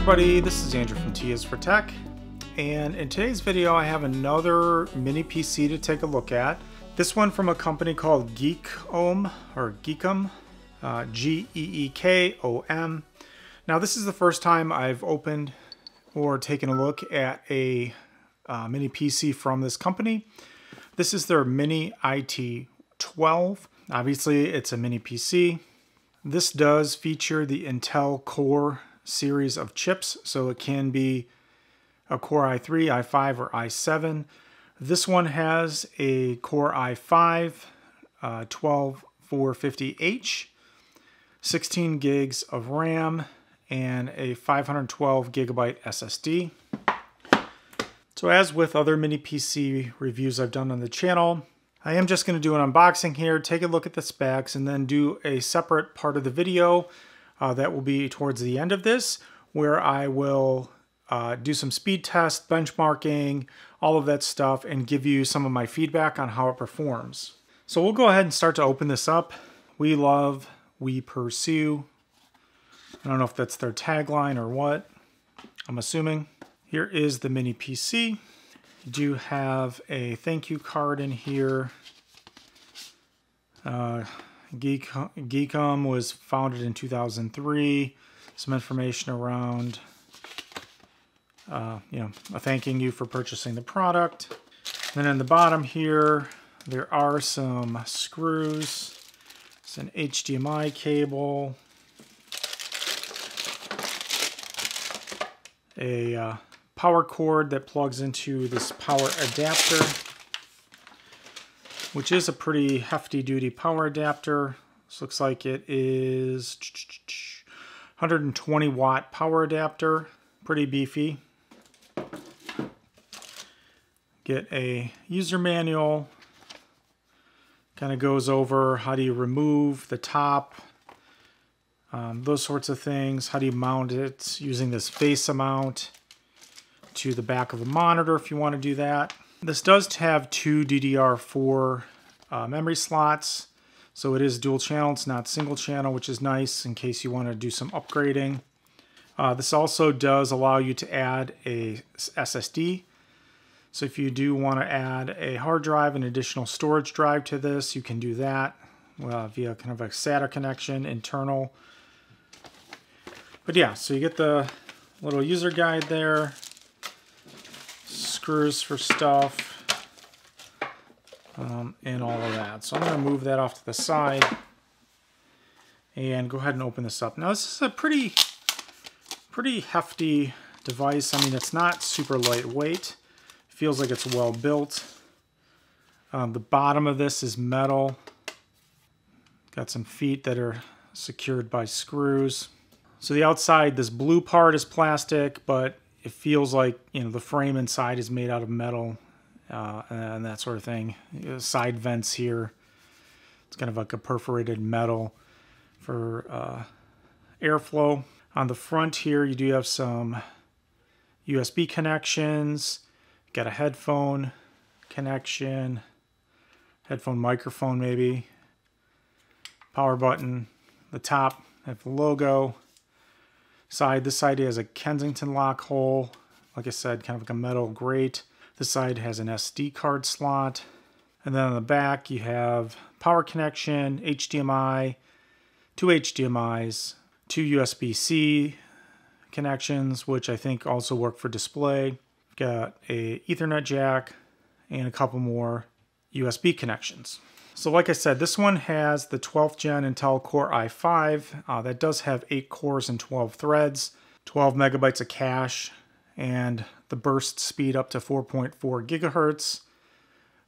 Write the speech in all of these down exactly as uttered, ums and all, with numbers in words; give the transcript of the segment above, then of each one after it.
everybody, this is Andrew from T is for Tech, and in today's video I have another mini P C to take a look at. This one from a company called Geekom, or Geekom, uh, G E E K O M. Now this is the first time I've opened or taken a look at a uh, mini P C from this company. This is their mini I T twelve. Obviously it's a mini P C. This does feature the Intel Core series of chips, so it can be a Core i three, i five, or i seven. This one has a Core i five twelve four fifty H, sixteen gigs of RAM, and a five hundred twelve gigabyte S S D. So as with other mini P C reviews I've done on the channel, I am just going to do an unboxing here, take a look at the specs, and then do a separate part of the video uh, that will be towards the end of this, where I will uh, do some speed tests, benchmarking, all of that stuff, and give you some of my feedback on how it performs. So we'll go ahead and start to open this up. We love, we pursue. I don't know if that's their tagline or what, I'm assuming. Here is the mini P C. You do have a thank you card in here. Uh, Geekom was founded in two thousand three. Some information around, uh, you know, thanking you for purchasing the product. Then in the bottom here, there are some screws. It's an H D M I cable. A uh, power cord that plugs into this power adapter, which is a pretty hefty duty power adapter. This looks like it is one hundred twenty watt power adapter, pretty beefy. Get a user manual, kind of goes over how do you remove the top, um, those sorts of things, how do you mount it using this face mount to the back of a monitor if you want to do that. This does have two D D R four uh, memory slots, so it is dual channel, it's not single channel, which is nice in case you want to do some upgrading. Uh, this also does allow you to add a S S D, so if you do want to add a hard drive, an additional storage drive to this, you can do that uh, via kind of a SATA connection, internal. But yeah, so you get the little user guide there. Screws for stuff, um, and all of that. So I'm going to move that off to the side and go ahead and open this up. Now this is a pretty, pretty hefty device. I mean, it's not super lightweight. It feels like it's well built. Um, the bottom of this is metal. Got some feet that are secured by screws. So the outside, this blue part is plastic, but it feels like, you know, the frame inside is made out of metal uh, and that sort of thing. Side vents here. It's kind of like a perforated metal for uh, airflow. On the front here, you do have some U S B connections. Got a headphone connection. Headphone microphone maybe. Power button. The top have the logo. Side. This side has a Kensington lock hole, like I said, kind of like a metal grate. This side has an S D card slot. And then on the back you have power connection, H D M I, two H D M Is, two U S B C connections, which I think also work for display. Got a Ethernet jack and a couple more U S B connections. So like I said, this one has the twelfth gen Intel Core i five. Uh, that does have eight cores and twelve threads, twelve megabytes of cache, and the burst speed up to four point four gigahertz.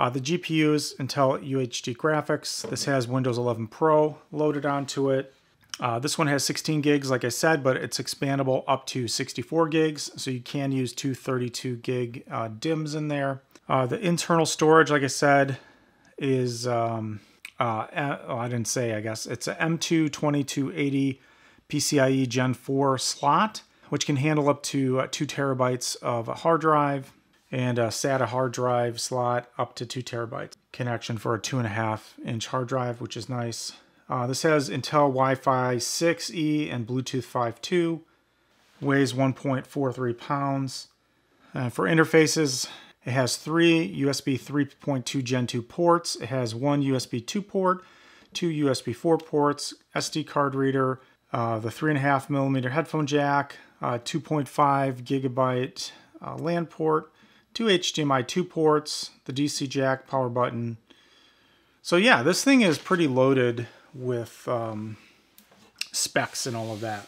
Uh, the G P U is Intel U H D graphics. This has Windows eleven Pro loaded onto it. Uh, this one has sixteen gigs, like I said, but it's expandable up to sixty-four gigs, so you can use two thirty-two gig uh, D I Ms in there. Uh, the internal storage, like I said, is, um, uh, oh, I didn't say, I guess, it's an M two twenty-two eighty PCIe Gen four slot, which can handle up to uh, two terabytes of a hard drive, and a SATA hard drive slot up to two terabytes. Connection for a two and a half inch hard drive, which is nice. Uh, this has Intel Wi-Fi six E and Bluetooth five point two, weighs one point four three pounds. Uh, for interfaces, it has three U S B three point two Gen two ports. It has one U S B two port, two U S B four ports, S D card reader, uh, the three and a half millimeter headphone jack, uh, two point five gigabyte uh, LAN port, two H D M I two ports, the D C jack, power button. So yeah, this thing is pretty loaded with um, specs and all of that.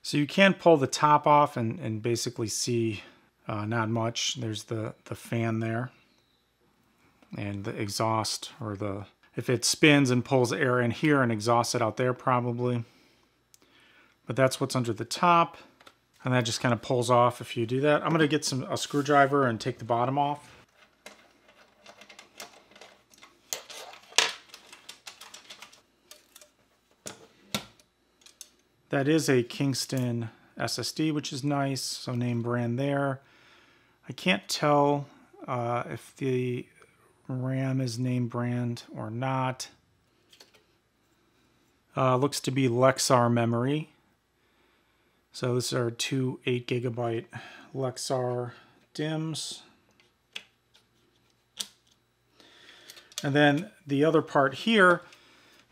So you can pull the top off and, and basically see uh, not much. There's the, the fan there and the exhaust, or the, if it spins and pulls air in here and exhausts it out there probably. But that's what's under the top, and that just kind of pulls off if you do that. I'm gonna get some a screwdriver and take the bottom off. That is a Kingston S S D, which is nice, so name brand there. I can't tell uh, if the RAM is name brand or not. Uh, looks to be Lexar memory. So these are two eight gigabyte Lexar D I Ms. And then the other part here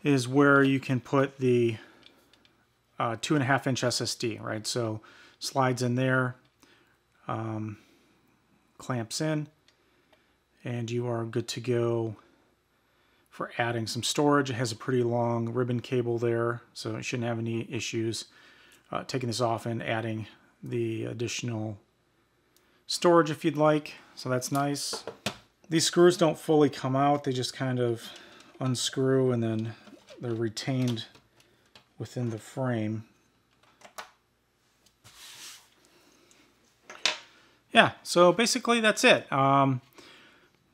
is where you can put the Uh, two and a half inch S S D, right? So slides in there, um, clamps in, and you are good to go for adding some storage. It has a pretty long ribbon cable there, so it shouldn't have any issues uh, taking this off and adding the additional storage if you'd like. So that's nice. These screws don't fully come out. They just kind of unscrew and then they're retained within the frame. Yeah, so basically that's it. Um,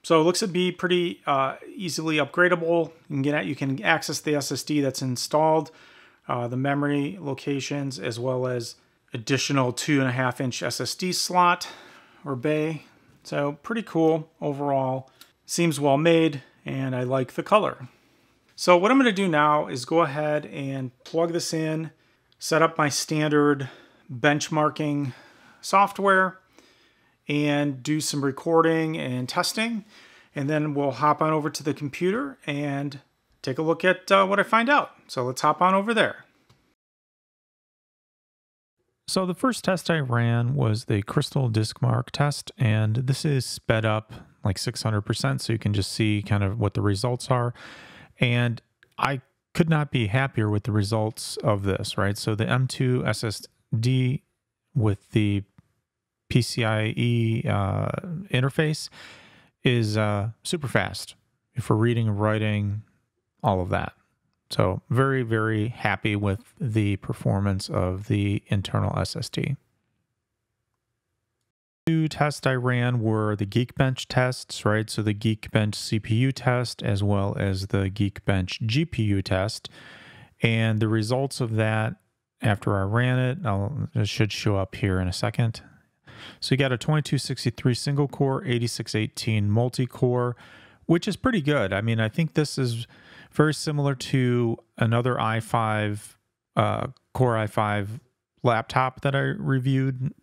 so it looks to be pretty uh, easily upgradable. You can get at, you can access the S S D that's installed, uh, the memory locations, as well as additional two and a half inch S S D slot or bay. So pretty cool overall. Seems well made, and I like the color. So what I'm going to do now is go ahead and plug this in, set up my standard benchmarking software, and do some recording and testing, and then we'll hop on over to the computer and take a look at uh, what I find out. So let's hop on over there. So the first test I ran was the Crystal Disk Mark test, and this is sped up like six hundred percent, so you can just see kind of what the results are. And I could not be happier with the results of this, right? So the M two S S D with the P C I E uh, interface is uh, super fast for reading, writing, all of that. So very, very happy with the performance of the internal S S D. Two tests I ran were the Geekbench tests, right? So the Geekbench C P U test as well as the Geekbench G P U test. And the results of that, after I ran it, I'll, it should show up here in a second. So you got a twenty-two sixty-three single core, eighty-six eighteen multi-core, which is pretty good. I mean, I think this is very similar to another i five, uh, Core i five laptop that I reviewed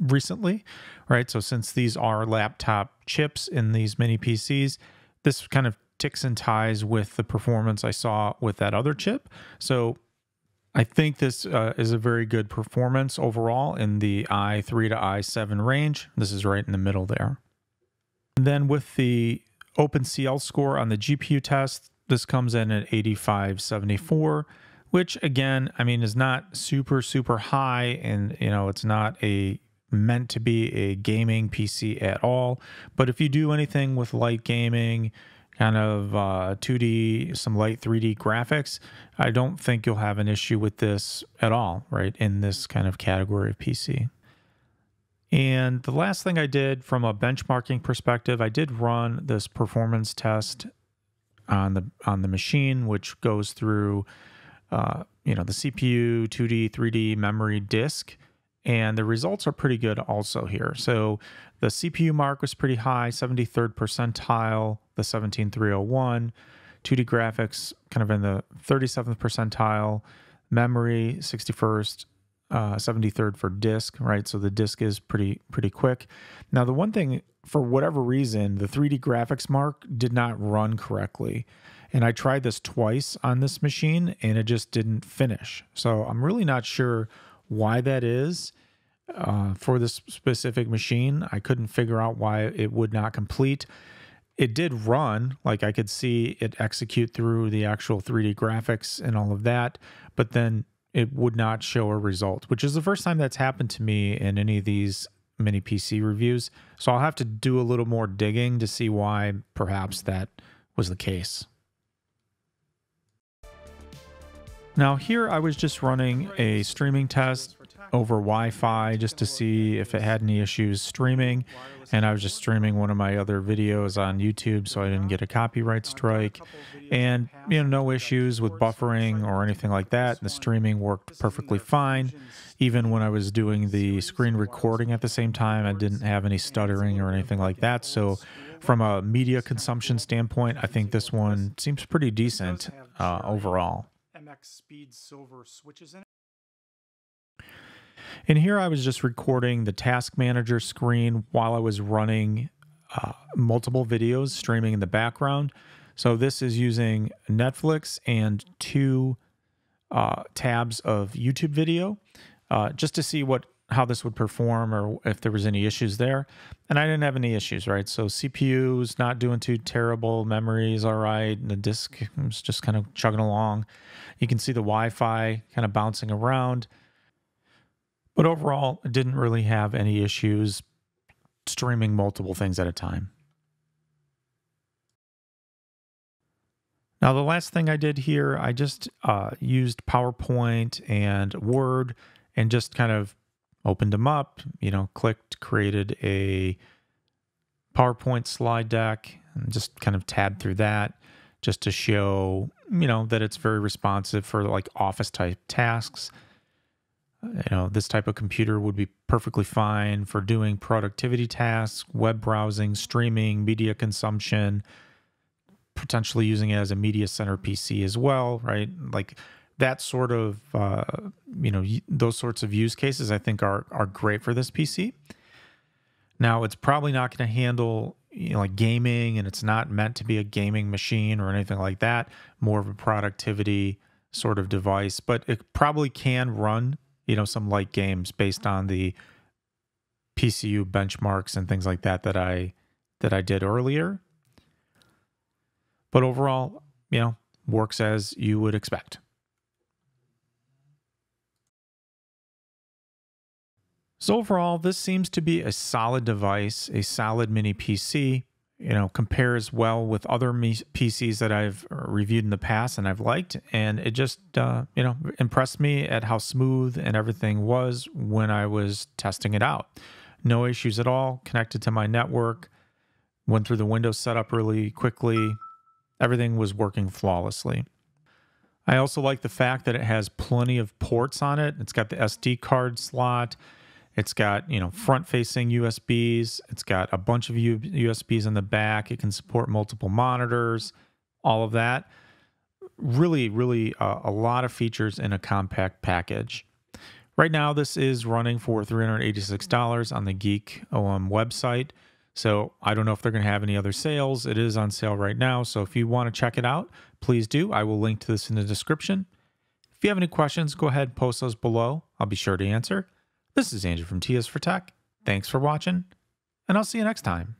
recently, right? So since these are laptop chips in these mini P Cs, this kind of ticks and ties with the performance I saw with that other chip. So I think this uh, is a very good performance overall in the i three to i seven range. This is right in the middle there. And then with the OpenCL score on the G P U test, this comes in at eighty-five seventy-four, which again, I mean, is not super, super high, and you know, it's not a meant to be a gaming P C at all, but if you do anything with light gaming, kind of uh, two D, some light three D graphics, I don't think you'll have an issue with this at all, right, in this kind of category of P C. And the last thing I did from a benchmarking perspective, I did run this performance test on the on the machine, which goes through uh, you know, the C P U, two D, three D, memory, disk. And the results are pretty good also here. So the C P U mark was pretty high, seventy-third percentile, the seventeen three oh one. two D graphics kind of in the thirty-seventh percentile. memory, sixty-first, uh, seventy-third for disk, right? So the disk is pretty pretty quick. Now, the one thing, for whatever reason, the three D graphics mark did not run correctly. And I tried this twice on this machine, and it just didn't finish. So I'm really not sure why that is. Uh, for this specific machine, I couldn't figure out why it would not complete. It did run, like I could see it execute through the actual three D graphics and all of that, but then it would not show a result, which is the first time that's happened to me in any of these mini P C reviews. So I'll have to do a little more digging to see why perhaps that was the case. Now here I was just running a streaming test over Wi-Fi just to see if it had any issues streaming, and I was just streaming one of my other videos on YouTube, so I didn't get a copyright strike, and you know, no issues with buffering or anything like that. The streaming worked perfectly fine. Even when I was doing the screen recording at the same time, I didn't have any stuttering or anything like that. So from a media consumption standpoint, I think this one seems pretty decent uh, overall. And here I was just recording the task manager screen while I was running uh, multiple videos streaming in the background. So this is using Netflix and two uh, tabs of YouTube video uh, just to see what how this would perform or if there was any issues there. And I didn't have any issues, right? So C P U's not doing too terrible, memory's all right, and the disk is just kind of chugging along. You can see the Wi-Fi kind of bouncing around. But overall, it didn't really have any issues streaming multiple things at a time. Now, the last thing I did here, I just uh, used PowerPoint and Word and just kind of opened them up, you know, clicked, created a PowerPoint slide deck, and just kind of tabbed through that just to show, you know, that it's very responsive for like office type tasks. You know, this type of computer would be perfectly fine for doing productivity tasks, web browsing, streaming, media consumption, potentially using it as a media center P C as well, right? Like that sort of, uh, you know, those sorts of use cases I think are, are great for this P C. Now, it's probably not going to handle, you know, like gaming, and it's not meant to be a gaming machine or anything like that, more of a productivity sort of device, but it probably can run, you know, some light games based on the P C U benchmarks and things like that that I that I did earlier. But overall, you know, works as you would expect. So overall, this seems to be a solid device, a solid mini P C, you know, compares well with other P Cs that I've reviewed in the past and I've liked. And it just, uh, you know, impressed me at how smooth and everything was when I was testing it out. No issues at all, connected to my network, went through the Windows setup really quickly. Everything was working flawlessly. I also like the fact that it has plenty of ports on it. It's got the S D card slot. It's got, you know, front-facing U S Bs. It's got a bunch of U S Bs in the back. It can support multiple monitors, all of that. Really, really uh, a lot of features in a compact package. Right now, this is running for three hundred eighty-six dollars on the Geekom website. So I don't know if they're going to have any other sales. It is on sale right now. So if you want to check it out, please do. I will link to this in the description. If you have any questions, go ahead and post those below. I'll be sure to answer. This is Andrew from T is for Tech. Thanks for watching, and I'll see you next time.